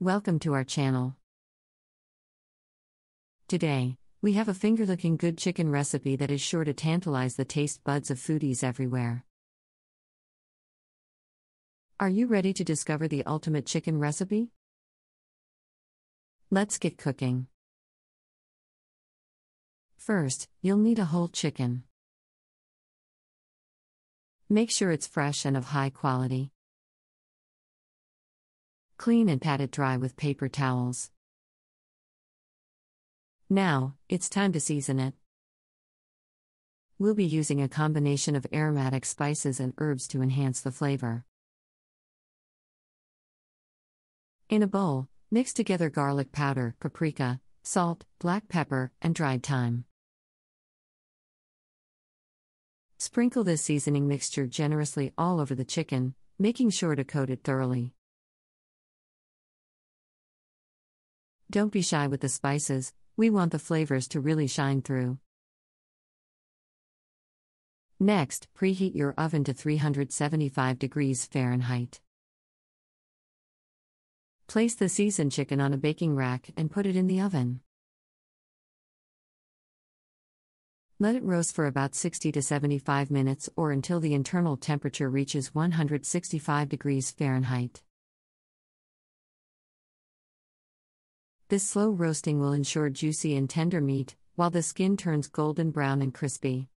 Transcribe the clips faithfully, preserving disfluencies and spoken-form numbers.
Welcome to our channel. Today, we have a finger-licking good chicken recipe that is sure to tantalize the taste buds of foodies everywhere. Are you ready to discover the ultimate chicken recipe? Let's get cooking. First, you'll need a whole chicken. Make sure it's fresh and of high quality. Clean and pat it dry with paper towels. Now, it's time to season it. We'll be using a combination of aromatic spices and herbs to enhance the flavor. In a bowl, mix together garlic powder, paprika, salt, black pepper, and dried thyme. Sprinkle this seasoning mixture generously all over the chicken, making sure to coat it thoroughly. Don't be shy with the spices, we want the flavors to really shine through. Next, preheat your oven to three hundred seventy-five degrees Fahrenheit. Place the seasoned chicken on a baking rack and put it in the oven. Let it roast for about sixty to seventy-five minutes or until the internal temperature reaches one hundred sixty-five degrees Fahrenheit. This slow roasting will ensure juicy and tender meat, while the skin turns golden brown and crispy.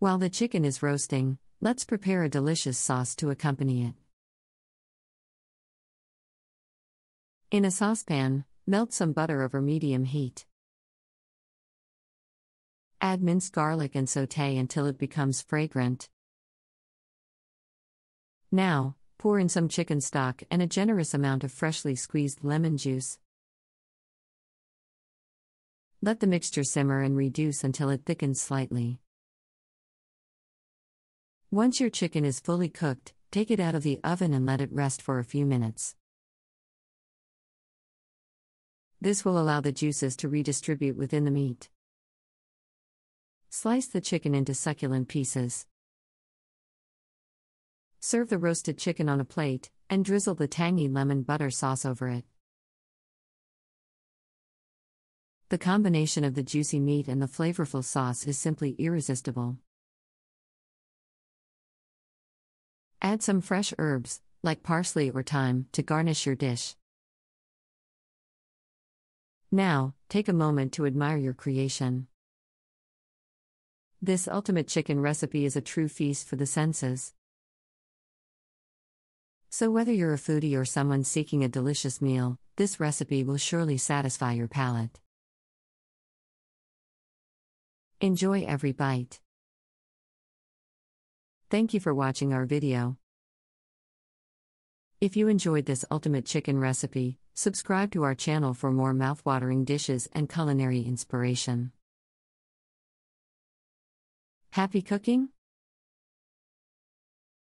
While the chicken is roasting, let's prepare a delicious sauce to accompany it. In a saucepan, melt some butter over medium heat. Add minced garlic and sauté until it becomes fragrant. Now, pour in some chicken stock and a generous amount of freshly squeezed lemon juice. Let the mixture simmer and reduce until it thickens slightly. Once your chicken is fully cooked, take it out of the oven and let it rest for a few minutes. This will allow the juices to redistribute within the meat. Slice the chicken into succulent pieces. Serve the roasted chicken on a plate, and drizzle the tangy lemon butter sauce over it. The combination of the juicy meat and the flavorful sauce is simply irresistible. Add some fresh herbs, like parsley or thyme, to garnish your dish. Now, take a moment to admire your creation. This ultimate chicken recipe is a true feast for the senses. So whether you're a foodie or someone seeking a delicious meal, this recipe will surely satisfy your palate. Enjoy every bite. Thank you for watching our video. If you enjoyed this ultimate chicken recipe, subscribe to our channel for more mouthwatering dishes and culinary inspiration. Happy cooking!